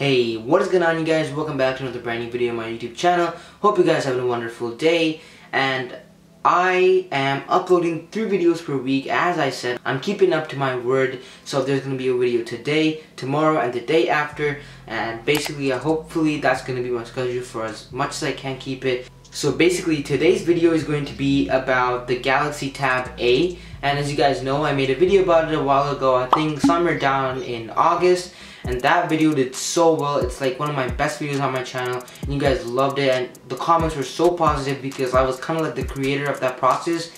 Hey, what is going on, you guys? Welcome back to another brand new video on my YouTube channel. Hope you guys have a wonderful day. And I am uploading 3 videos per week. As I said, I'm keeping up to my word. So there's going to be a video today, tomorrow, and the day after. And basically, hopefully that's going to be my schedule for as much as I can keep it. So basically, today's video is going to be about the Galaxy Tab A. And as you guys know, I made a video about it a while ago, I think somewhere down in August. And that video did so well. It's like one of my best videos on my channel, and you guys loved it, and the comments were so positive because I was kind of like the creator of that process.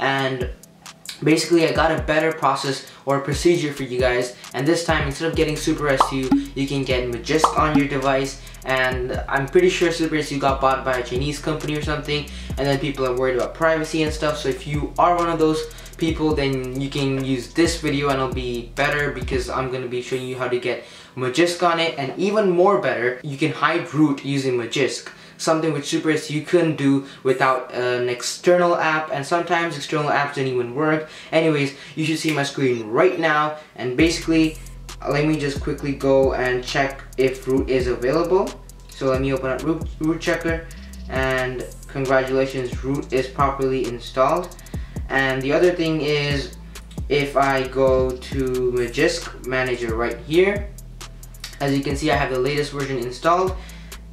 And basically, I got a better process or procedure for you guys, and this time, instead of getting SuperSU, you can get Magisk on your device. And I'm pretty sure SuperSU got bought by a Chinese company or something, and then people are worried about privacy and stuff. So if you are one of those people, then you can use this video and it'll be better because I'm going to be showing you how to get Magisk on it. And even more better, you can hide root using Magisk, something which SuperSU couldn't do without an external app, and sometimes external apps didn't even work. Anyways, you should see my screen right now, and basically let me just quickly go and check if root is available. So let me open up Root Checker, and congratulations, root is properly installed. And the other thing is, if I go to Magisk Manager right here, as you can see, I have the latest version installed,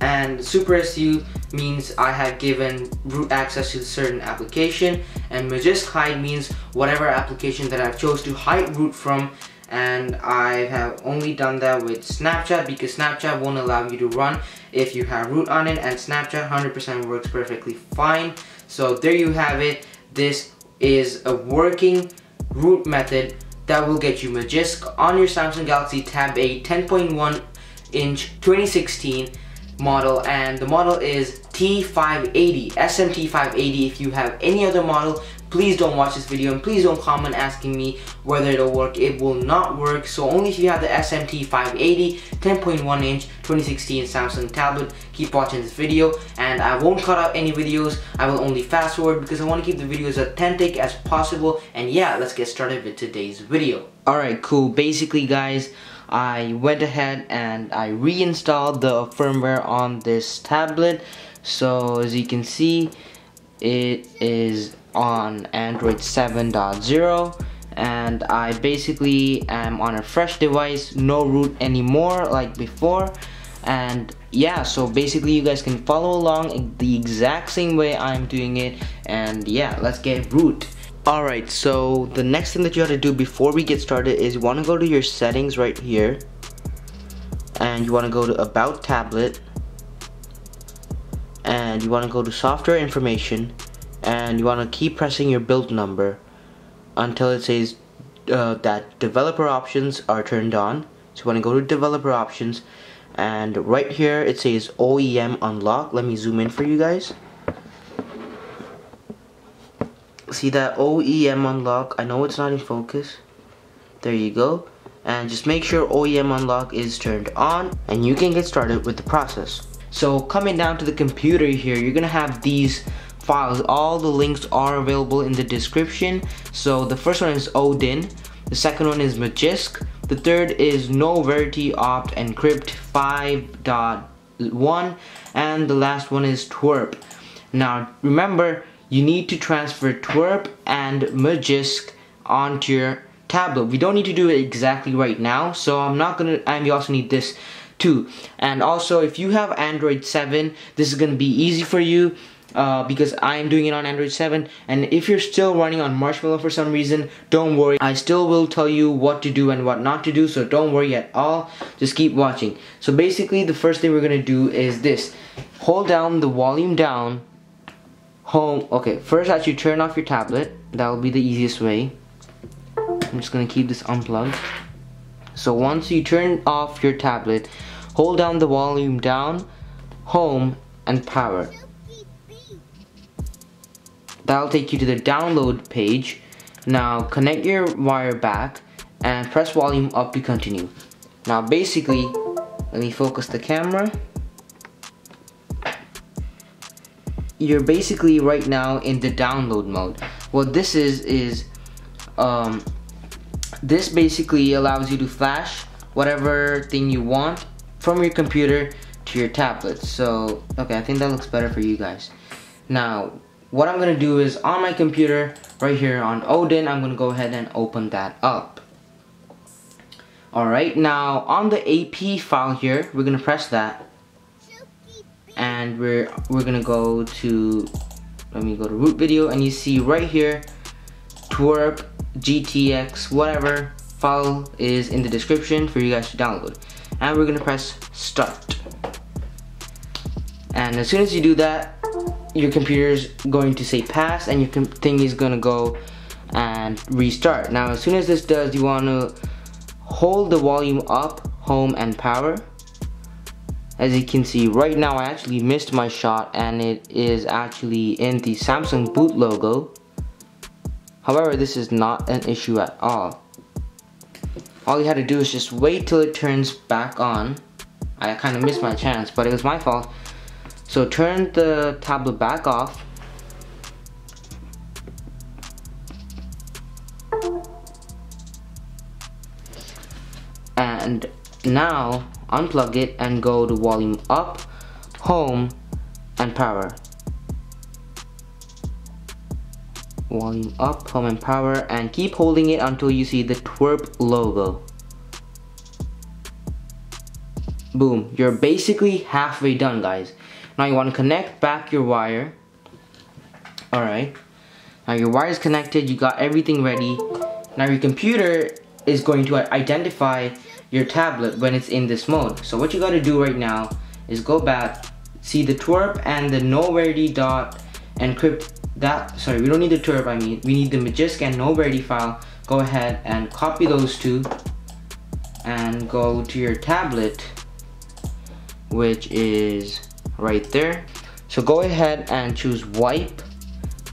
and SuperSU means I have given root access to a certain application, and Magisk hide means whatever application that I've chose to hide root from. And I have only done that with Snapchat because Snapchat won't allow you to run if you have root on it, and Snapchat 100% works perfectly fine. So there you have it. This is a working root method that will get you Magisk on your Samsung Galaxy Tab A 10.1 inch 2016 model, and the model is T580, SM-T580. If you have any other model, please don't watch this video, and please don't comment asking me whether it'll work. It will not work. So only if you have the SM-T580 10.1 inch 2016 Samsung tablet, keep watching this video. And I won't cut out any videos, I will only fast forward because I want to keep the videos authentic as possible. And yeah, let's get started with today's video. Alright, cool. Basically, guys, I went ahead and I reinstalled the firmware on this tablet. So as you can see, it is on Android 7.0, and I basically am on a fresh device, no root anymore like before. And yeah, so basically you guys can follow along the exact same way I'm doing it, and yeah, let's get root. Alright, so the next thing that you have to do before we get started is you want to go to your settings right here, and you want to go to About Tablet, and you want to go to Software Information, and you want to keep pressing your build number until it says that developer options are turned on. So you want to go to developer options, and right here it says OEM unlock. Let me zoom in for you guys. See that OEM unlock? I know it's not in focus. There you go. And just make sure OEM unlock is turned on, and you can get started with the process. So coming down to the computer here, you're gonna have these files. All the links are available in the description. So the first one is Odin, the second one is Magisk, the third is No Verity Opt Encrypt 5.1, and the last one is TWRP. Now remember, you need to transfer TWRP and Magisk onto your tablet. We don't need to do it exactly right now, so I'm not gonna, and you also need this too. And also, if you have Android 7, this is gonna be easy for you because I'm doing it on Android 7. And if you're still running on Marshmallow for some reason, don't worry, I still will tell you what to do and what not to do, so don't worry at all, just keep watching. So basically, the first thing we're gonna do is this. Hold down the volume down, home. Okay, first actually turn off your tablet. That will be the easiest way. I'm just gonna keep this unplugged. So once you turn off your tablet, hold down the volume down, home, and power. That'll take you to the download page. Now connect your wire back and press volume up to continue. Now basically, let me focus the camera. You're basically right now in the download mode. What this is this basically allows you to flash whatever thing you want from your computer to your tablet. So okay, I think that looks better for you guys. Now what I'm gonna do is on my computer right here on Odin, I'm gonna go ahead and open that up. Alright, now on the AP file here, we're gonna press that and we're gonna go to, let me go to root video, and you see right here TWRP GTX whatever file is in the description for you guys to download, and we're gonna press start. And as soon as you do that, your computer's going to say pass and your thing is gonna go and restart. Now as soon as this does, you want to hold the volume up, home, and power. As you can see right now, I actually missed my shot and it is actually in the Samsung boot logo. However, this is not an issue at all. All you had to do is just wait till it turns back on. I kind of missed my chance, but it was my fault. So turn the tablet back off. And now unplug it and go to volume up, home, and power. Volume up, home, and power, and keep holding it until you see the TWRP logo. Boom, you're basically halfway done, guys. Now you want to connect back your wire. Alright, now your wire is connected, you got everything ready. Now your computer is going to identify your tablet when it's in this mode. So what you got to do right now is go back, see the TWRP and the No Verity Opt Encrypt. Sorry, we don't need the TWRP, I mean, we need the Magisk and No Verity file. Go ahead and copy those two and go to your tablet, which is right there. So go ahead and choose wipe,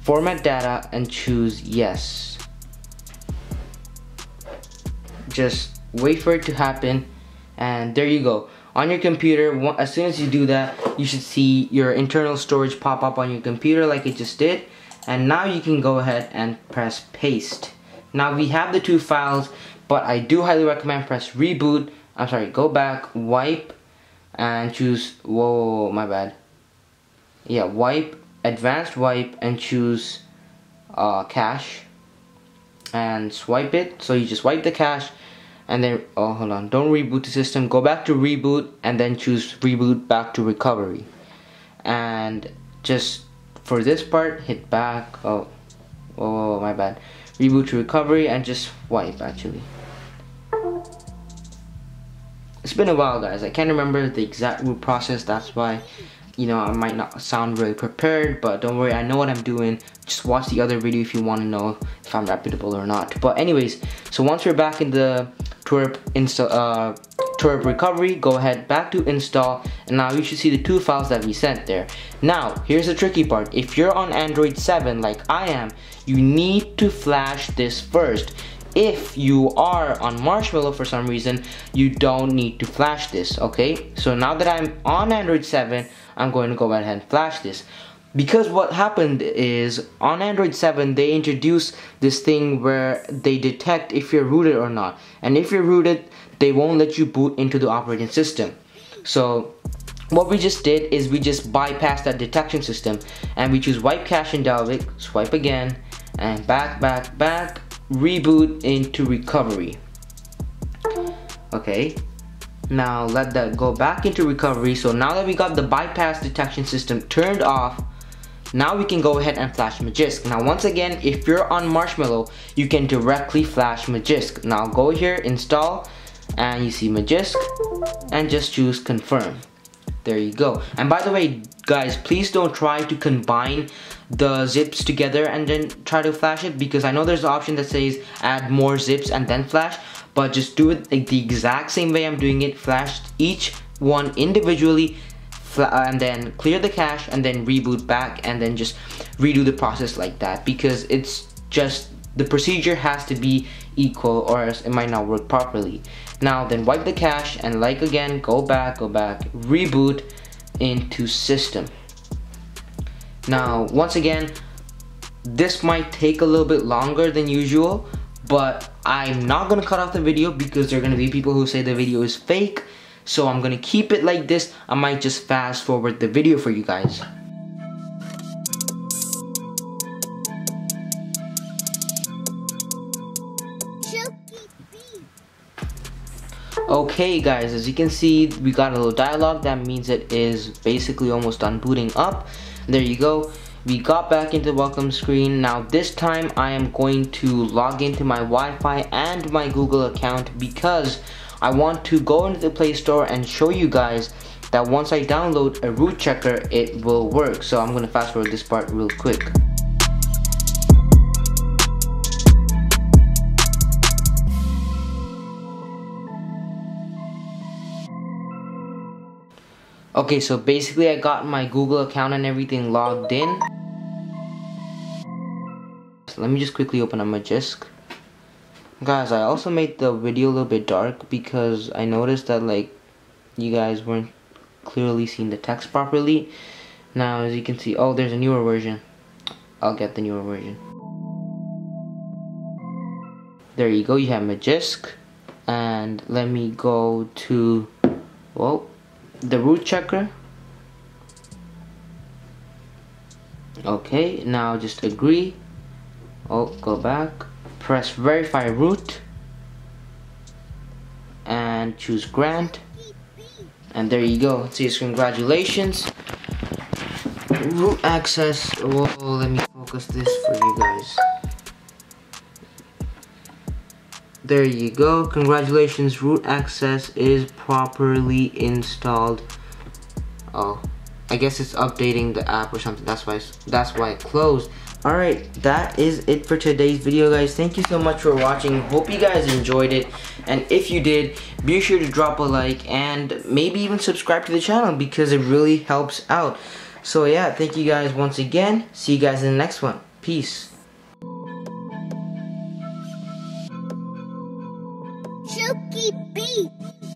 format data, and choose yes. Just wait for it to happen, and there you go. On your computer, as soon as you do that, you should see your internal storage pop up on your computer like it just did, and now you can go ahead and press paste. Now we have the two files, but I do highly recommend press reboot, I'm sorry, go back, wipe, and choose, whoa, my bad. Yeah, wipe, advanced wipe, and choose cache, and swipe it. So you just wipe the cache, and then, oh, hold on, don't reboot the system. Go back to reboot, and then choose reboot back to recovery. And just for this part, hit back, oh, my bad. Reboot to recovery, and just wipe, actually. It's been a while, guys. I can't remember the exact root process, that's why, you know, I might not sound really prepared, but don't worry, I know what I'm doing. Just watch the other video if you want to know if I'm reputable or not. But anyways, so once we're back in the TWRP TWRP recovery, go ahead back to install, and now you should see the two files that we sent there. Now here's the tricky part. If you're on Android 7 like I am, you need to flash this first. If you are on Marshmallow for some reason, you don't need to flash this, okay? So now that I'm on Android 7, I'm going to go ahead and flash this. Because what happened is, on Android 7, they introduced this thing where they detect if you're rooted or not. And if you're rooted, they won't let you boot into the operating system. So what we just did is we just bypassed that detection system. And we choose wipe cache in Dalvik, swipe again, and back, back, back. Reboot into recovery. Okay, now let that go back into recovery. So now that we got the bypass detection system turned off, now we can go ahead and flash Magisk. Now once again, if you're on Marshmallow, you can directly flash Magisk. Now go here, install, and you see Magisk, and just choose confirm. There you go. And by the way, guys, please don't try to combine the zips together and then try to flash it, because I know there's an option that says add more zips and then flash, but just do it like the exact same way I'm doing it. Flash each one individually, and then clear the cache, and then reboot back, and then just redo the process like that, because it's just the procedure has to be equal or else it might not work properly. Now then wipe the cache, and like again, go back, reboot into system. Now once again, this might take a little bit longer than usual, but I'm not gonna cut off the video because there are gonna be people who say the video is fake. So I'm gonna keep it like this. I might just fast forward the video for you guys. Okay guys, as you can see, we got a little dialogue. That means it is basically almost done booting up. There you go. We got back into the welcome screen. Now this time I am going to log into my Wi-Fi and my Google account because I want to go into the Play Store and show you guys that once I download a root checker, it will work. So I'm gonna fast forward this part real quick. Okay, so basically I got my Google account and everything logged in. So let me just quickly open up Magisk. Guys, I also made the video a little bit dark because I noticed that like you guys weren't clearly seeing the text properly. Now as you can see, oh, there's a newer version. I'll get the newer version. There you go, you have Magisk. And let me go to, whoa, the root checker. Okay, now just agree. Oh, go back, press verify root and choose grant, and there you go. It says congratulations, root access. Oh, let me focus this for you guys. There you go, congratulations, root access is properly installed. Oh, I guess it's updating the app or something, that's why it closed. Alright, that is it for today's video guys. Thank you so much for watching. Hope you guys enjoyed it, and if you did, be sure to drop a like and maybe even subscribe to the channel because it really helps out. So yeah, thank you guys once again. See you guys in the next one. Peace. Chucky B.